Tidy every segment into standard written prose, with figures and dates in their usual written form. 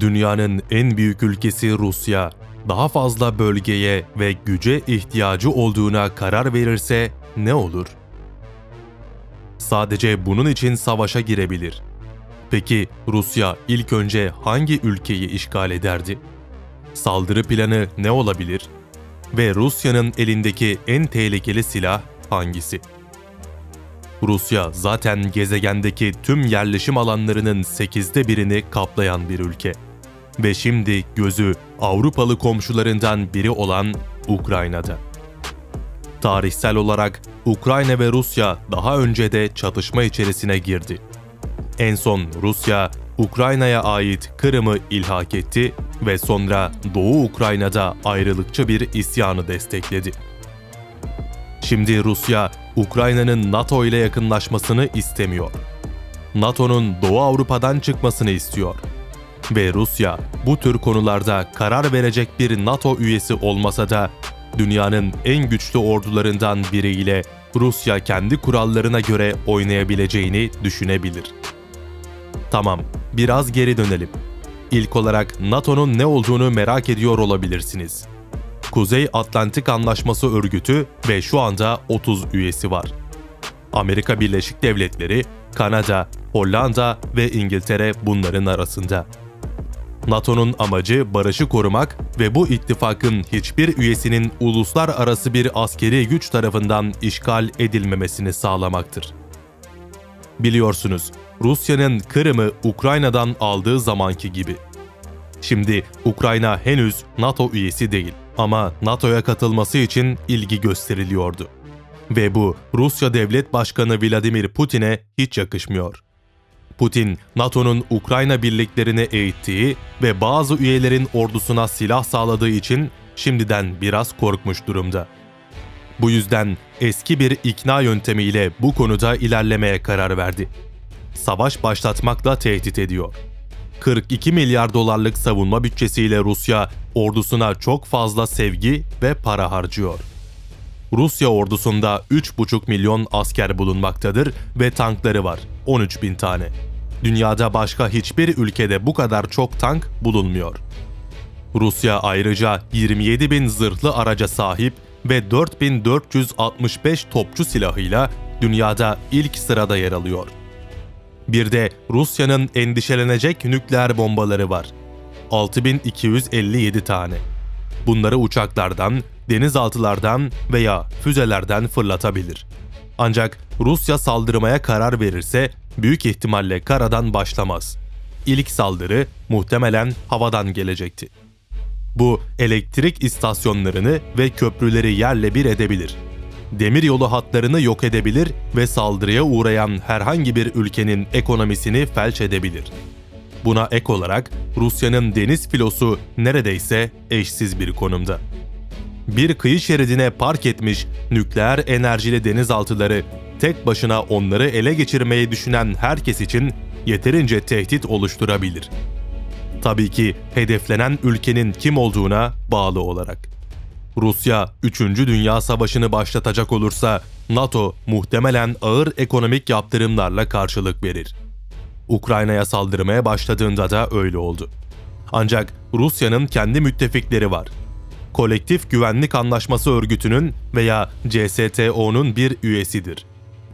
Dünyanın en büyük ülkesi Rusya, daha fazla bölgeye ve güce ihtiyacı olduğuna karar verirse ne olur? Sadece bunun için savaşa girebilir. Peki Rusya ilk önce hangi ülkeyi işgal ederdi? Saldırı planı ne olabilir? Ve Rusya'nın elindeki en tehlikeli silah hangisi? Rusya zaten gezegendeki tüm yerleşim alanlarının 8'te 1'ini kaplayan bir ülke. Ve şimdi gözü Avrupalı komşularından biri olan Ukrayna'da. Tarihsel olarak Ukrayna ve Rusya daha önce de çatışma içerisine girdi. En son Rusya, Ukrayna'ya ait Kırım'ı ilhak etti ve sonra Doğu Ukrayna'da ayrılıkçı bir isyanı destekledi. Şimdi Rusya, Ukrayna'nın NATO ile yakınlaşmasını istemiyor. NATO'nun Doğu Avrupa'dan çıkmasını istiyor. Ve Rusya, bu tür konularda karar verecek bir NATO üyesi olmasa da, dünyanın en güçlü ordularından biriyle Rusya kendi kurallarına göre oynayabileceğini düşünebilir. Tamam, biraz geri dönelim. İlk olarak NATO'nun ne olduğunu merak ediyor olabilirsiniz. Kuzey Atlantik Anlaşması Örgütü ve şu anda 30 üyesi var. Amerika Birleşik Devletleri, Kanada, Hollanda ve İngiltere bunların arasında. NATO'nun amacı barışı korumak ve bu ittifakın hiçbir üyesinin uluslararası bir askeri güç tarafından işgal edilmemesini sağlamaktır. Biliyorsunuz, Rusya'nın Kırım'ı Ukrayna'dan aldığı zamanki gibi. Şimdi Ukrayna henüz NATO üyesi değil ama NATO'ya katılması için ilgi gösteriliyordu. Ve bu Rusya Devlet Başkanı Vladimir Putin'e hiç yakışmıyor. Putin, NATO'nun Ukrayna birliklerini eğittiği ve bazı üyelerin ordusuna silah sağladığı için şimdiden biraz korkmuş durumda. Bu yüzden eski bir ikna yöntemiyle bu konuda ilerlemeye karar verdi. Savaş başlatmakla tehdit ediyor. 42 milyar dolarlık savunma bütçesiyle Rusya ordusuna çok fazla sevgi ve para harcıyor. Rusya ordusunda 3,5 milyon asker bulunmaktadır ve tankları var, 13.000 tane. Dünyada başka hiçbir ülkede bu kadar çok tank bulunmuyor. Rusya ayrıca 27.000 zırhlı araca sahip ve 4.465 topçu silahıyla dünyada ilk sırada yer alıyor. Bir de Rusya'nın endişelenecek nükleer bombaları var. 6.257 tane. Bunları uçaklardan, denizaltılardan veya füzelerden fırlatabilir. Ancak Rusya saldırmaya karar verirse büyük ihtimalle karadan başlamaz. İlk saldırı muhtemelen havadan gelecekti. Bu elektrik istasyonlarını ve köprüleri yerle bir edebilir. Demiryolu hatlarını yok edebilir ve saldırıya uğrayan herhangi bir ülkenin ekonomisini felç edebilir. Buna ek olarak Rusya'nın deniz filosu neredeyse eşsiz bir konumda. Bir kıyı şeridine park etmiş nükleer enerjili denizaltıları tek başına onları ele geçirmeyi düşünen herkes için yeterince tehdit oluşturabilir. Tabii ki hedeflenen ülkenin kim olduğuna bağlı olarak. Rusya 3. Dünya Savaşı'nı başlatacak olursa NATO muhtemelen ağır ekonomik yaptırımlarla karşılık verir. Ukrayna'ya saldırmaya başladığında da öyle oldu. Ancak Rusya'nın kendi müttefikleri var. Kolektif Güvenlik Anlaşması Örgütü'nün veya CSTO'nun bir üyesidir.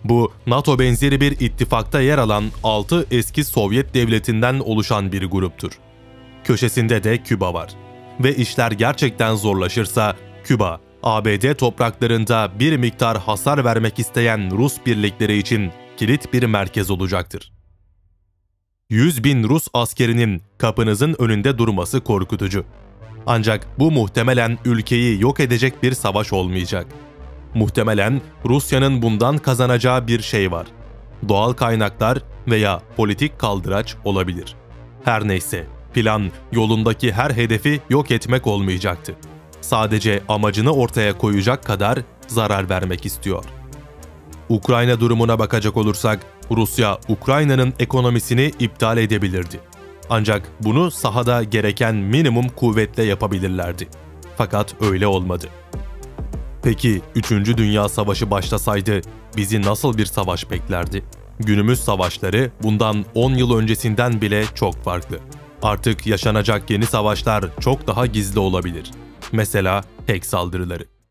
Bu, NATO benzeri bir ittifakta yer alan 6 eski Sovyet devletinden oluşan bir gruptur. Köşesinde de Küba var. Ve işler gerçekten zorlaşırsa Küba, ABD topraklarında bir miktar hasar vermek isteyen Rus birlikleri için kilit bir merkez olacaktır. 100.000 Rus askerinin kapınızın önünde durması korkutucu. Ancak bu muhtemelen ülkeyi yok edecek bir savaş olmayacak. Muhtemelen Rusya'nın bundan kazanacağı bir şey var. Doğal kaynaklar veya politik kaldıraç olabilir. Her neyse, plan yolundaki her hedefi yok etmek olmayacaktı. Sadece amacını ortaya koyacak kadar zarar vermek istiyor. Ukrayna durumuna bakacak olursak, Rusya Ukrayna'nın ekonomisini iptal edebilirdi. Ancak bunu sahada gereken minimum kuvvetle yapabilirlerdi. Fakat öyle olmadı. Peki 3. Dünya Savaşı başlasaydı bizi nasıl bir savaş beklerdi? Günümüz savaşları bundan 10 yıl öncesinden bile çok farklı. Artık yaşanacak yeni savaşlar çok daha gizli olabilir. Mesela hack saldırıları.